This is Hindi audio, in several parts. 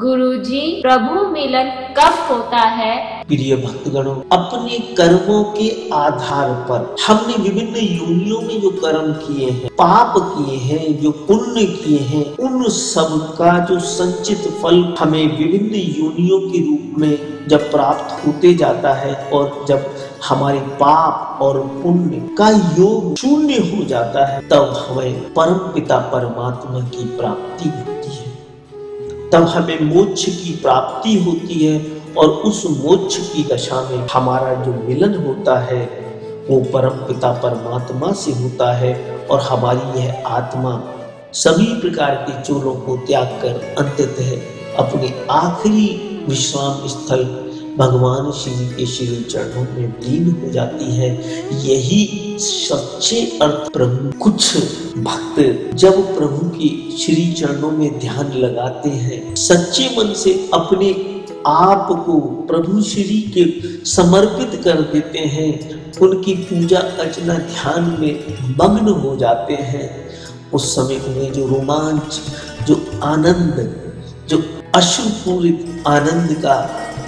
गुरुजी, प्रभु मिलन कब होता है? प्रिय भक्तगणों, अपने कर्मों के आधार पर हमने विभिन्न योनियों में जो कर्म किए हैं, पाप किए हैं, जो पुण्य किए हैं, उन सब का जो संचित फल हमें विभिन्न योनियों के रूप में जब प्राप्त होते जाता है और जब हमारे पाप और पुण्य का योग शून्य हो जाता है, तब हमें परम पिता परमात्मा की प्राप्ति होती है, तब हमें मोक्ष की प्राप्ति होती है। और उस मोक्ष की दशा में हमारा जो मिलन होता है वो परम पिता परमात्मा से होता है और हमारी यह आत्मा सभी प्रकार के चोलों को त्याग कर अंततः अपने आखिरी विश्राम स्थल भगवान श्री के श्री चरणों में लीन हो जाती है। यही सच्चे अर्थ प्रभु। कुछ भक्त जब प्रभु की श्री चरणों में ध्यान लगाते हैं, सच्चे मन से अपने आप को प्रभु श्री के समर्पित कर देते हैं, उनकी पूजा अर्चना ध्यान में मग्न हो जाते हैं, उस समय उन्हें जो रोमांच, जो आनंद, जो अश्रुपूरित आनंद का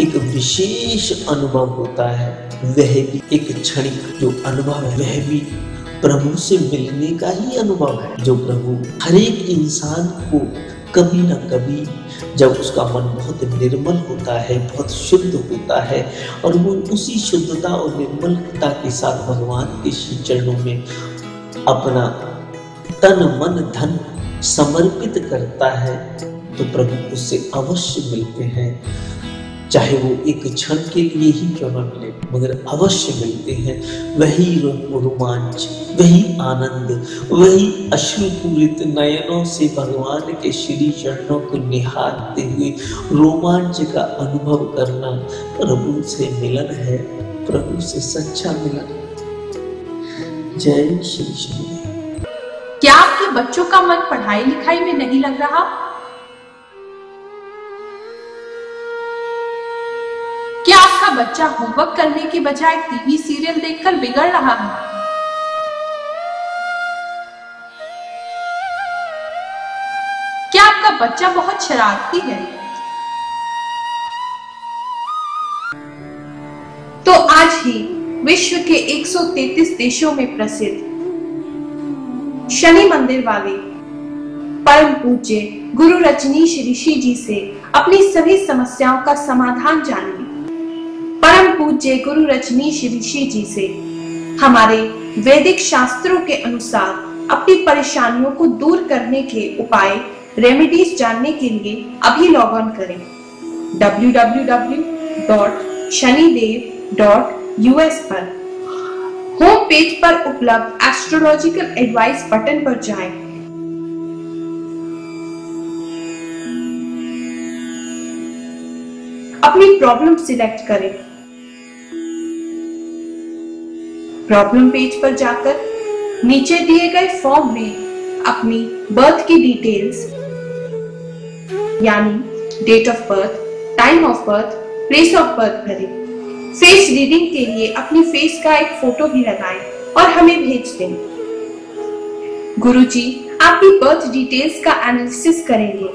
एक विशेष अनुभव होता है, वह भी एक क्षणिक जो अनुभव है, वह भी प्रभु से मिलने का ही अनुभव है। जो प्रभु हर एक इंसान को कभी न कभी, जब उसका मन बहुत निर्मल होता है, बहुत शुद्ध होता है और वो उसी शुद्धता और निर्मलता के साथ भगवान के श्री चरणों में अपना तन मन धन समर्पित करता है, तो प्रभु उससे अवश्य मिलते हैं। चाहे वो एक क्षण के लिए ही क्यों न मिले, मगर अवश्य मिलते हैं। वही रोमांच, वही आनंद, वही अश्रुपूरित नयनों से भगवान के श्री चरणों को निहारते हुए रोमांच का अनुभव करना प्रभु से मिलन है, प्रभु से सच्चा मिलन। जय श्री कृष्ण। क्या आपके बच्चों का मन पढ़ाई लिखाई में नहीं लग रहा? क्या आपका बच्चा होमवर्क करने के बजाय टीवी सीरियल देखकर बिगड़ रहा है? क्या आपका बच्चा बहुत शरारती है? तो आज ही विश्व के 133 देशों में प्रसिद्ध शनि मंदिर वाले परम पूज्य गुरु रजनीश ऋषि जी से अपनी सभी समस्याओं का समाधान जानिए। परम पूज्य गुरु रजनीश ऋषि जी से हमारे वैदिक शास्त्रों के अनुसार अपनी परेशानियों को दूर करने के उपाय, रेमेडीज जानने के लिए अभी लॉग ऑन करें www.shanidev.us पर। होम पेज पर उपलब्ध एस्ट्रोलॉजिकल एडवाइस बटन पर जाएं। अपनी प्रॉब्लम सिलेक्ट करें। प्रॉब्लम पेज पर जाकर नीचे दिए गए फॉर्म में अपनी बर्थ की डिटेल्स यानी date of birth, time of birth, place of birth भरें। फेस रीडिंग के लिए अपनी फेस का एक फोटो भी लगाएं और हमें भेज दें। गुरुजी आपकी बर्थ डिटेल्स का एनालिसिस करेंगे।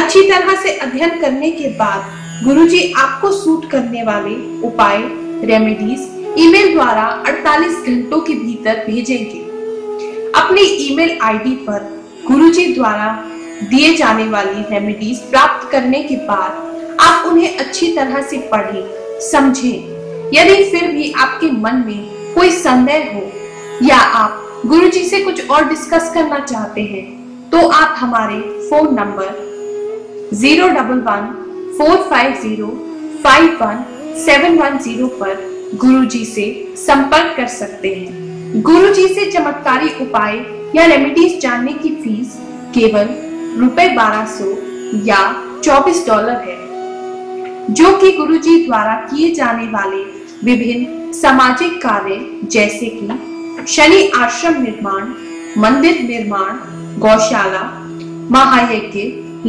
अच्छी तरह से अध्ययन करने के बाद गुरुजी आपको सूट करने वाले उपाय, रेमेडीज ईमेल द्वारा 48 घंटों के भीतर भेजेंगे। अपने ईमेल आईडी पर गुरुजी द्वारा दिए जाने वाली रेमेडीज प्राप्त करने के बाद आप उन्हें अच्छी तरह से पढ़ें, समझें। यदि फिर भी आपके मन में कोई संदेह हो या आप गुरुजी से कुछ और डिस्कस करना चाहते हैं, तो आप हमारे फोन नंबर 011-450-51710 पर गुरुजी से संपर्क कर सकते हैं। गुरुजी से चमत्कारी उपाय या रेमेडीज जानने की फीस केवल ₹1200 या $24 है, जो कि गुरुजी द्वारा किए जाने वाले विभिन्न सामाजिक कार्य जैसे कि शनि आश्रम निर्माण, मंदिर निर्माण, गौशाला, महायज्ञ,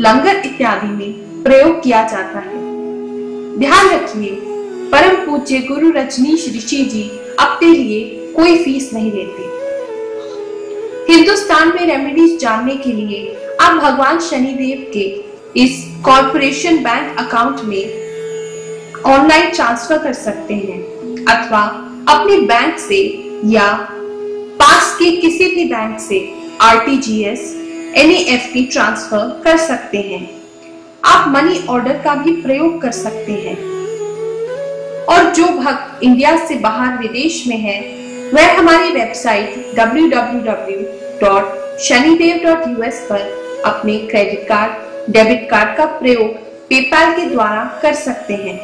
लंगर इत्यादि में प्रयोग किया जाता है। ध्यान रखिए, परम पूज्य गुरु रजनीश ऋषि जी अपने लिए कोई फीस नहीं लेते। हिंदुस्तान में रेमेडीज जानने के लिए आप भगवान शनिदेव के इस कॉर्पोरेशन बैंक अकाउंट में ऑनलाइन ट्रांसफर कर सकते हैं अथवा अपने बैंक से या पास के किसी भी बैंक से आरटीजीएस, एनईएफटी ट्रांसफर कर सकते हैं। आप मनी ऑर्डर का भी प्रयोग कर सकते हैं। और जो भक्त इंडिया से बाहर विदेश में है वह हमारी वेबसाइट www.shanidev.us पर अपने क्रेडिट कार्ड, डेबिट कार्ड का प्रयोग पेपाल के द्वारा कर सकते हैं।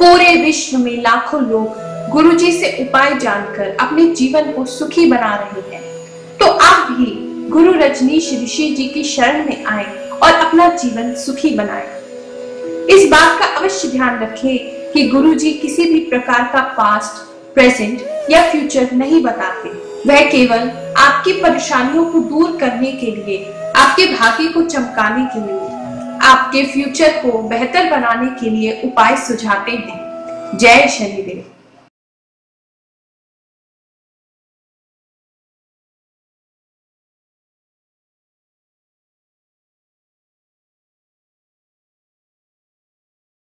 पूरे विश्व में लाखों लोग गुरुजी से उपाय जानकर अपने जीवन को सुखी बना रहे हैं। तो आप भी गुरु रजनीश ऋषि जी की शरण में आएं और अपना जीवन सुखी बनाएं। इस बात का अवश्य ध्यान रखें कि गुरुजी किसी भी प्रकार का पास्ट, प्रेजेंट या फ्यूचर नहीं बताते। वह केवल आपकी परेशानियों को दूर करने के लिए, आपके भाग्य को चमकाने के लिए, आपके फ्यूचर को बेहतर बनाने के लिए उपाय सुझाते हैं। जय शनिदेव।